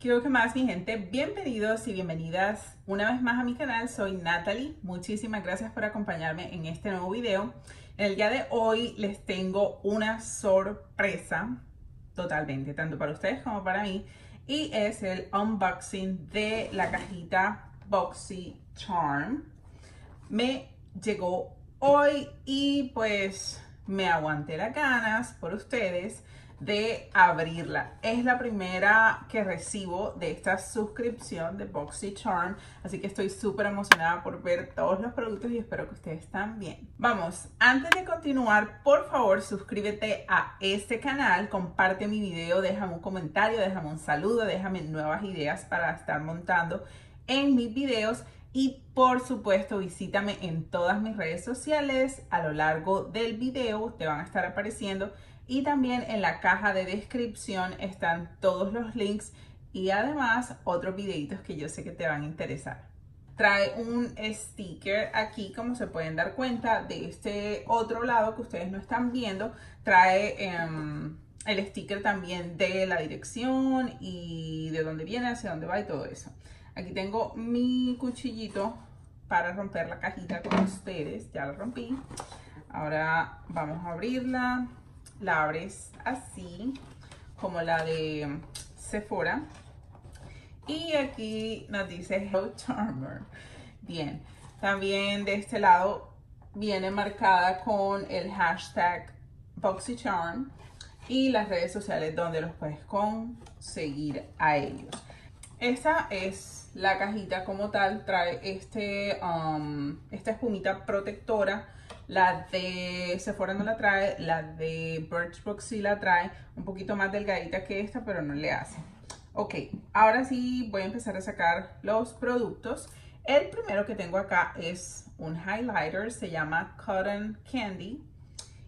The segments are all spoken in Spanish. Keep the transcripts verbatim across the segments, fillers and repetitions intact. Quiero que más, mi gente, bienvenidos y bienvenidas una vez más a mi canal. Soy Natalie, muchísimas gracias por acompañarme en este nuevo video. En el día de hoy les tengo una sorpresa totalmente, tanto para ustedes como para mí. Y es el unboxing de la cajita Boxy Charm. Me llegó hoy y pues me aguanté las ganas por ustedes de abrirla. Es la primera que recibo de esta suscripción de Boxy Charm, así que estoy súper emocionada por ver todos los productos y espero que ustedes también. Vamos, antes de continuar, por favor suscríbete a este canal, comparte mi video, déjame un comentario, déjame un saludo, déjame nuevas ideas para estar montando en mis videos. Y por supuesto visítame en todas mis redes sociales. A lo largo del video te van a estar apareciendo, y también en la caja de descripción están todos los links y además otros videitos que yo sé que te van a interesar. Trae un sticker aquí, como se pueden dar cuenta, de este otro lado que ustedes no están viendo. Trae um, el sticker también de la dirección y de dónde viene, hacia dónde va y todo eso. Aquí tengo mi cuchillito para romper la cajita con ustedes. Ya la rompí. Ahora vamos a abrirla. La abres así, como la de Sephora. Y aquí nos dice Hello Charmer. Bien, también de este lado viene marcada con el hashtag BoxyCharm y las redes sociales donde los puedes conseguir a ellos. Esta es la cajita como tal. Trae este, um, esta espumita protectora. La de Sephora no la trae, la de Birchbox sí la trae, un poquito más delgadita que esta, pero no le hace. Ok, ahora sí voy a empezar a sacar los productos. El primero que tengo acá es un highlighter, se llama Cotton Candy.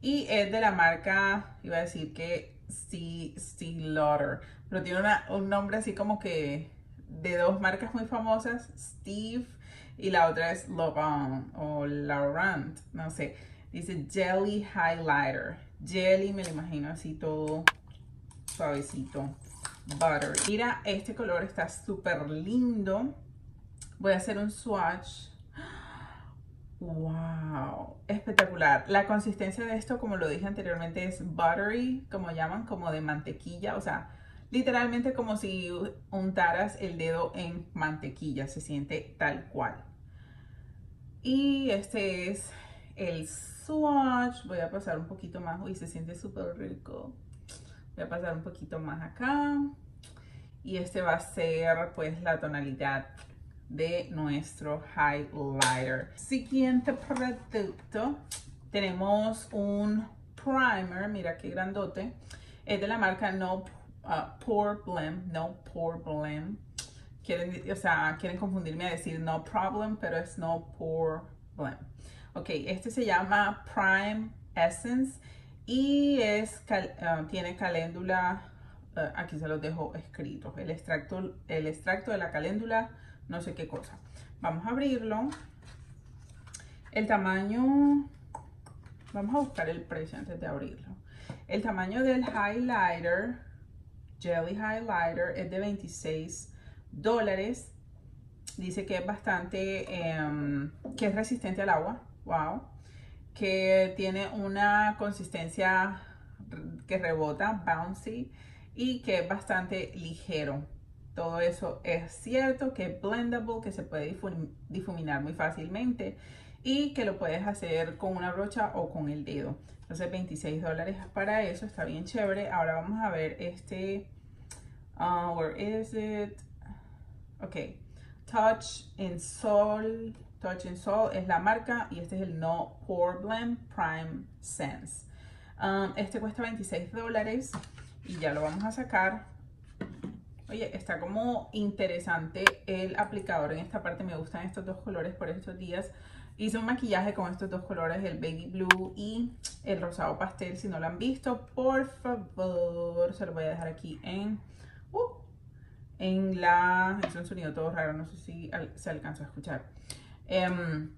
Y es de la marca, iba a decir que Stila, pero tiene una, un nombre así como que de dos marcas muy famosas, Steve y la otra es Laurent o Laurent, no sé. Dice Jelly Highlighter. Jelly, me lo imagino así todo suavecito. Butter. Mira, este color está súper lindo. Voy a hacer un swatch. ¡Wow! Espectacular. La consistencia de esto, como lo dije anteriormente, es buttery, como llaman, como de mantequilla. O sea, literalmente como si untaras el dedo en mantequilla, se siente tal cual. Y este es el swatch. Voy a pasar un poquito más. Uy, se siente súper rico. Voy a pasar un poquito más acá. Y este va a ser pues la tonalidad de nuestro highlighter. Siguiente producto. Tenemos un primer. Mira qué grandote. Es de la marca No Pore. Uh, Pore Blem, No Pore Blem. Quieren, o sea, quieren confundirme a decir No Problem, pero es No Pore Blem. Ok, este se llama Prime Essence y es, cal, uh, tiene caléndula, uh, aquí se los dejo escrito, el extracto, el extracto de la caléndula, no sé qué cosa. Vamos a abrirlo. El tamaño, vamos a buscar el precio antes de abrirlo. El tamaño del highlighter, Jelly Highlighter, es de veintiséis dólares. Dice que es bastante, eh, que es resistente al agua. Wow. Que tiene una consistencia que rebota, bouncy, y que es bastante ligero. Todo eso es cierto, que es blendable, que se puede difuminar muy fácilmente y que lo puedes hacer con una brocha o con el dedo. Entonces veintiséis dólares para eso, está bien chévere. Ahora vamos a ver este, uh, where is it? Ok, Touch and Soul, Touch and Soul es la marca y este es el No Pore Blem Prime Essence. Um, este cuesta veintiséis dólares y ya lo vamos a sacar. Oye, está como interesante el aplicador en esta parte, me gustan estos dos colores por estos días. Hice un maquillaje con estos dos colores, el baby blue y el rosado pastel. Si no lo han visto, por favor, se lo voy a dejar aquí en, uh, en la... Es un sonido todo raro, no sé si al, se alcanzó a escuchar. Um,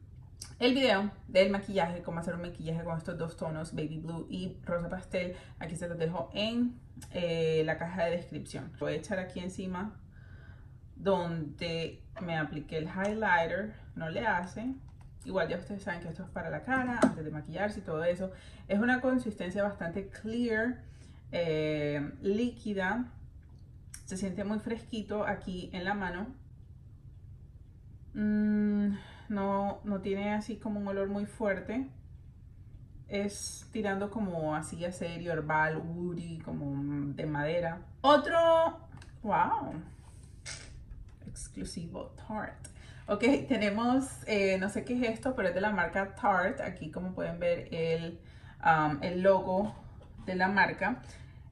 el video del maquillaje, cómo hacer un maquillaje con estos dos tonos, baby blue y rosa pastel. Aquí se los dejo en eh, la caja de descripción. Lo voy a echar aquí encima donde me apliqué el highlighter, no le hace. Igual ya ustedes saben que esto es para la cara, antes de maquillarse y todo eso. Es una consistencia bastante clear, eh, líquida. Se siente muy fresquito aquí en la mano. Mm, no, no tiene así como un olor muy fuerte. Es tirando como así a serio, herbal, woody, como de madera. Otro, wow, exclusivo Tarte. Ok, tenemos, eh, no sé qué es esto, pero es de la marca Tarte. Aquí como pueden ver el, um, el logo de la marca.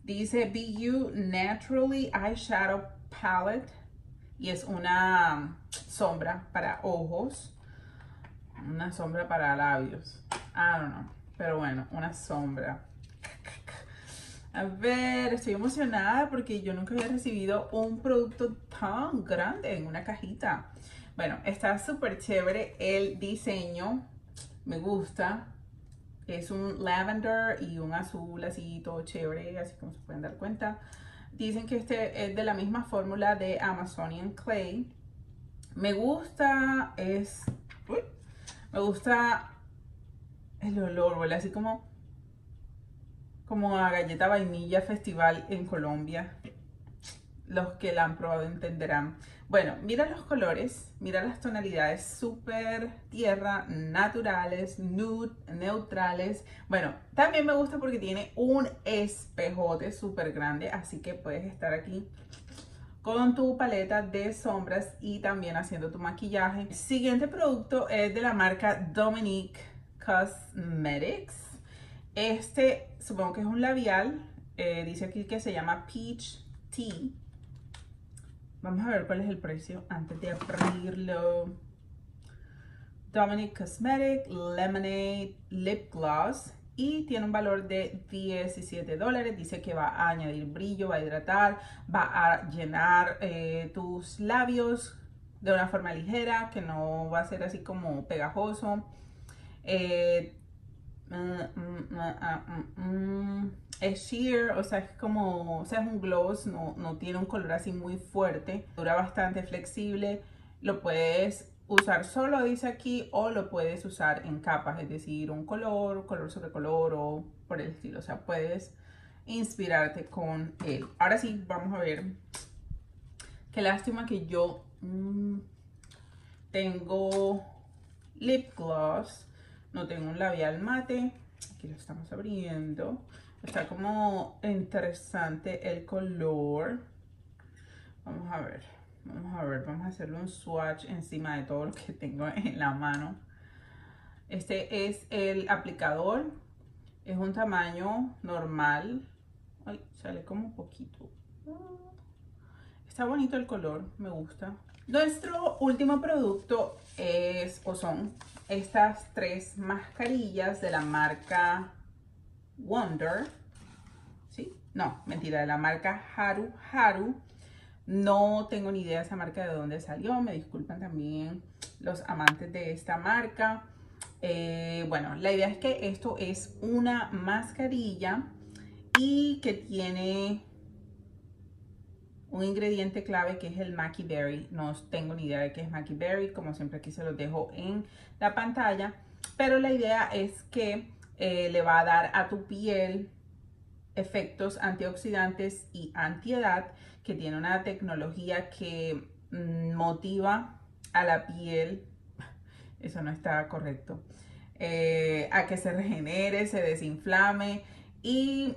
Dice Be You Naturally Eyeshadow Palette. Y es una sombra para ojos. Una sombra para labios. I don't know. Pero bueno, una sombra. A ver, estoy emocionada porque yo nunca había recibido un producto tan grande en una cajita. Bueno, está súper chévere el diseño, me gusta. Es un lavender y un azul así todo chévere, así como se pueden dar cuenta. Dicen que este es de la misma fórmula de Amazonian Clay. Me gusta, es... Uy, me gusta el olor, huele así como... como a galleta vainilla festival en Colombia. Los que la han probado entenderán. Bueno, mira los colores, mira las tonalidades, súper tierra, naturales, nude, neutrales. Bueno, también me gusta porque tiene un espejote súper grande, así que puedes estar aquí con tu paleta de sombras y también haciendo tu maquillaje. El siguiente producto es de la marca Dominique Cosmetics. Este supongo que es un labial, eh, dice aquí que se llama Peach Tea. Vamos a ver cuál es el precio antes de abrirlo. Dominique Cosmetics Lemonade Lip Gloss. Y tiene un valor de diecisiete dólares. Dice que va a añadir brillo, va a hidratar, va a llenar eh, tus labios de una forma ligera, que no va a ser así como pegajoso. Eh, mm, mm, mm, mm, mm. Es sheer, o sea, es como, o sea, es un gloss, no, no tiene un color así muy fuerte. Dura bastante, flexible. Lo puedes usar solo, dice aquí, o lo puedes usar en capas, es decir, un color, color sobre color o por el estilo. O sea, puedes inspirarte con él. Ahora sí, vamos a ver. Qué lástima que yo mmm, tengo lip gloss, no tengo un labial mate. Aquí lo estamos abriendo. Está como interesante el color. Vamos a ver, vamos a ver, vamos a hacerle un swatch encima de todo lo que tengo en la mano. Este es el aplicador. Es un tamaño normal. Ay, sale como un poquito. Está bonito el color, me gusta. Nuestro último producto es, o son, estas tres mascarillas de la marca... Wonder, ¿sí? No, mentira, de la marca Haru Haru. No tengo ni idea de esa marca de dónde salió. Me disculpan también los amantes de esta marca. Eh, bueno, la idea es que esto es una mascarilla y que tiene un ingrediente clave que es el Mackey Berry. No tengo ni idea de qué es Mackey Berry. Como siempre aquí se los dejo en la pantalla. Pero la idea es que Eh, le va a dar a tu piel efectos antioxidantes y antiedad, que tiene una tecnología que mm, motiva a la piel, eso no está correcto, eh, a que se regenere, se desinflame y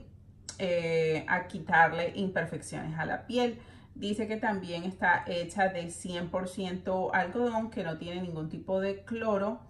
eh, a quitarle imperfecciones a la piel. Dice que también está hecha de cien por ciento algodón, que no tiene ningún tipo de cloro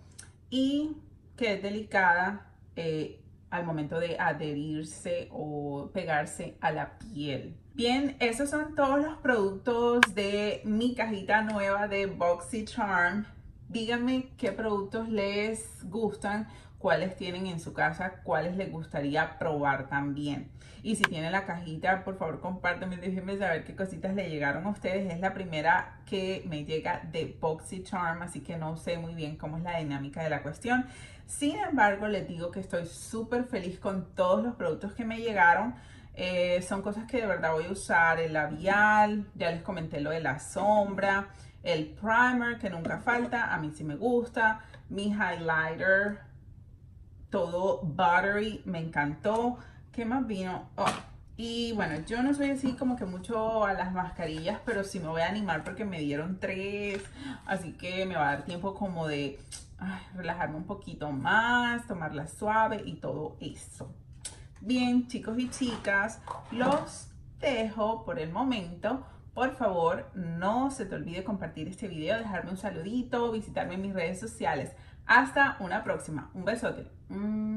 y que es delicada Eh, al momento de adherirse o pegarse a la piel. Bien, esos son todos los productos de mi cajita nueva de Boxy Charm. Díganme qué productos les gustan, cuáles tienen en su casa, cuáles les gustaría probar también. Y si tienen la cajita, por favor compártanme, déjenme saber qué cositas le llegaron a ustedes. Es la primera que me llega de Boxy Charm, así que no sé muy bien cómo es la dinámica de la cuestión. Sin embargo, les digo que estoy súper feliz con todos los productos que me llegaron. Eh, son cosas que de verdad voy a usar. El labial, ya les comenté lo de la sombra. El primer, que nunca falta, a mí sí me gusta. Mi highlighter, todo buttery, me encantó. ¿Qué más vino? Oh, y bueno, yo no soy así como que mucho a las mascarillas, pero sí me voy a animar porque me dieron tres. Así que me va a dar tiempo como de ay, relajarme un poquito más, tomarla suave y todo eso. Bien, chicos y chicas, los dejo por el momento. Por favor, no se te olvide compartir este video, dejarme un saludito, visitarme en mis redes sociales. Hasta una próxima. Un besote.